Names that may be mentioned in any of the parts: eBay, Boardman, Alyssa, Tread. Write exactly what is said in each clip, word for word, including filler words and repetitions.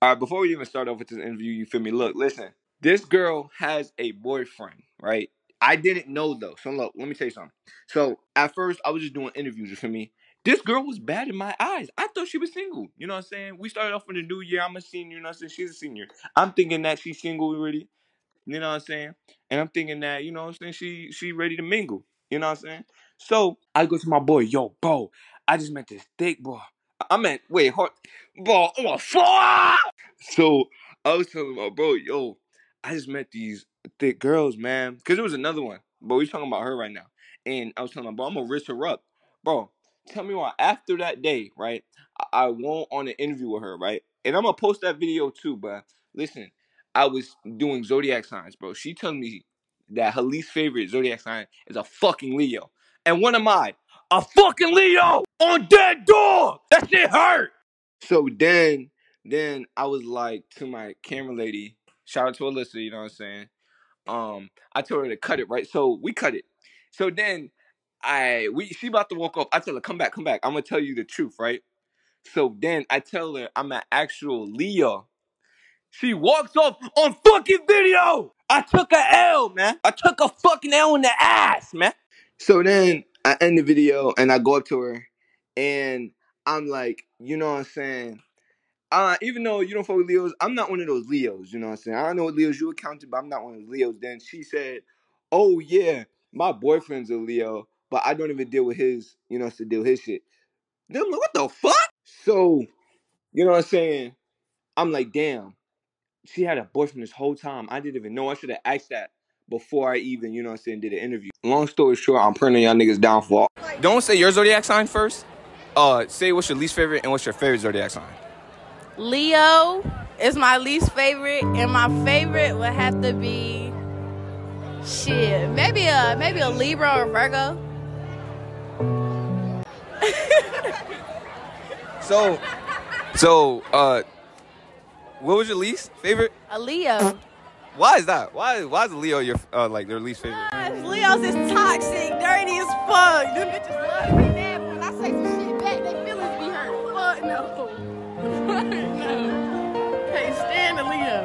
All right, before we even start off with this interview, you feel me? Look, listen, this girl has a boyfriend, right? I didn't know, though. So, look, let me tell you something. So, at first, I was just doing interviews, you feel me? This girl was bad in my eyes. I thought she was single. You know what I'm saying? We started off in the new year. I'm a senior, you know what I'm saying? She's a senior. I'm thinking that she's single already. You know what I'm saying? And I'm thinking that, you know what I'm saying, she she ready to mingle. You know what I'm saying? So, I go to my boy, yo, bro, I just met this thick boy. I meant, wait, hard, bro, I'm a fuck! So, I was telling my bro, yo, I just met these thick girls, man. Because there was another one, but we're talking about her right now. And I was telling my bro, I'm going to risk her up. Bro, tell me why. After that day, right, I, I went on an interview with her, right? And I'm going to post that video too, but listen, I was doing zodiac signs, bro. She telling me that her least favorite zodiac sign is a fucking Leo. And what am I? A fucking Leo on dead dog. That shit hurt. So then, then I was like to my camera lady, shout out to Alyssa, you know what I'm saying? Um, I told her to cut it, right? So we cut it. So then I we she about to walk off. I tell her, come back, come back. I'm gonna tell you the truth, right? So then I tell her I'm an actual Leo. She walks off on fucking video. I took a L, man. I took a fucking L in the ass, man. So then I end the video and I go up to her and I'm like, you know what I'm saying? Uh, even though you don't fuck with Leos, I'm not one of those Leos, you know what I'm saying? I don't know what Leos you accounted, but I'm not one of those Leos. Then she said, oh yeah, my boyfriend's a Leo, but I don't even deal with his, you know, to deal with his shit. Then I'm like, what the fuck? So, you know what I'm saying? I'm like, damn, she had a boyfriend this whole time. I didn't even know. I should have asked that before I even, you know what I'm saying, did an interview. Long story short, I'm printing y'all niggas down for all. Don't say your zodiac sign first. Uh, say what's your least favorite and what's your favorite zodiac sign. Leo is my least favorite, and my favorite would have to be shit. Maybe a maybe a Libra or Virgo. so, so uh, what was your least favorite? A Leo. Why is that? Why why is Leo your uh, like their least favorite? Because Leos is toxic, dirty as fuck. Them bitches love me mad, but when I say some shit back, they feelings be hurt. Fuck no. Fuck no. Can't stand a Leo.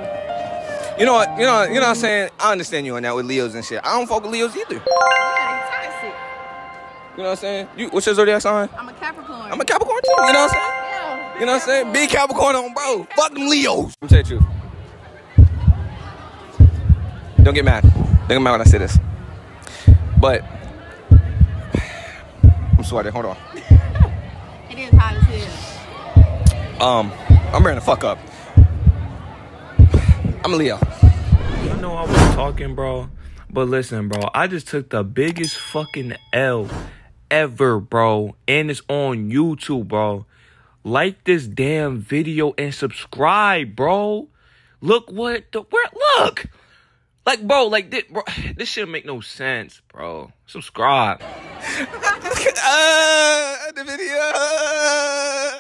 You know what? You know what, you know what I'm saying? I understand you on that with Leos and shit. I don't fuck with Leos either. Yeah, they toxic. You know what I'm saying? You what's your zodiac sign? I'm a Capricorn. I'm a Capricorn too. You know what I'm saying? Yeah. You know Capricorn. What I'm saying? Big Capricorn on bro. Big fuck them Leos. Let me tell you the truth. Don't get mad. Don't get mad when I say this. But I'm sweating. Hold on. It is hot as hell. Um, I'm ready to fuck up. I'm a Leo. I know I was talking, bro, but listen, bro. I just took the biggest fucking L ever, bro, and it's on YouTube, bro. Like this damn video and subscribe, bro. Look what the where look. Like, bro, like, this, bro, this shit make no sense, bro. Subscribe. uh, the video.